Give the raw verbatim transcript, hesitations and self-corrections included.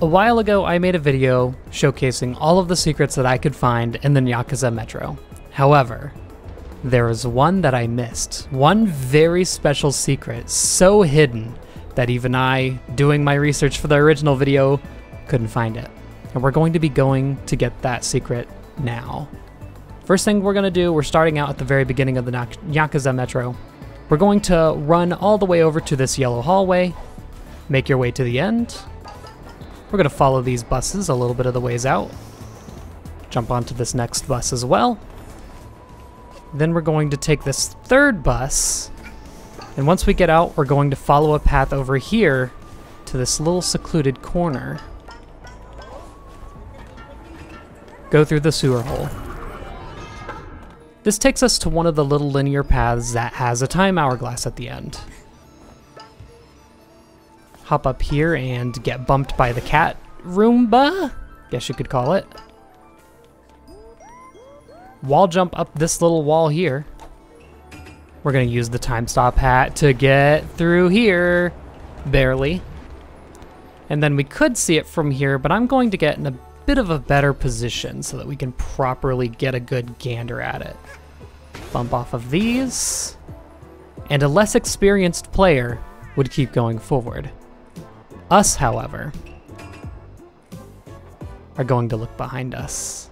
A while ago, I made a video showcasing all of the secrets that I could find in the Nyakuza Metro. However, there is one that I missed. One very special secret, so hidden that even I, doing my research for the original video, couldn't find it. And we're going to be going to get that secret now. First thing we're gonna do, we're starting out at the very beginning of the Nyakuza Metro. We're going to run all the way over to this yellow hallway, make your way to the end. We're gonna follow these buses a little bit of the ways out, jump onto this next bus as well. Then we're going to take this third bus, and once we get out, we're going to follow a path over here to this little secluded corner. Go through the sewer hole. This takes us to one of the little linear paths that has a time hourglass at the end. Hop up here and get bumped by the cat Roomba, guess you could call it. Wall jump up this little wall here. We're gonna use the time stop hat to get through here, barely. And then we could see it from here, but I'm going to get in a bit of a better position so that we can properly get a good gander at it. Bump off of these, and a less experienced player would keep going forward. Us, however, are going to look behind us.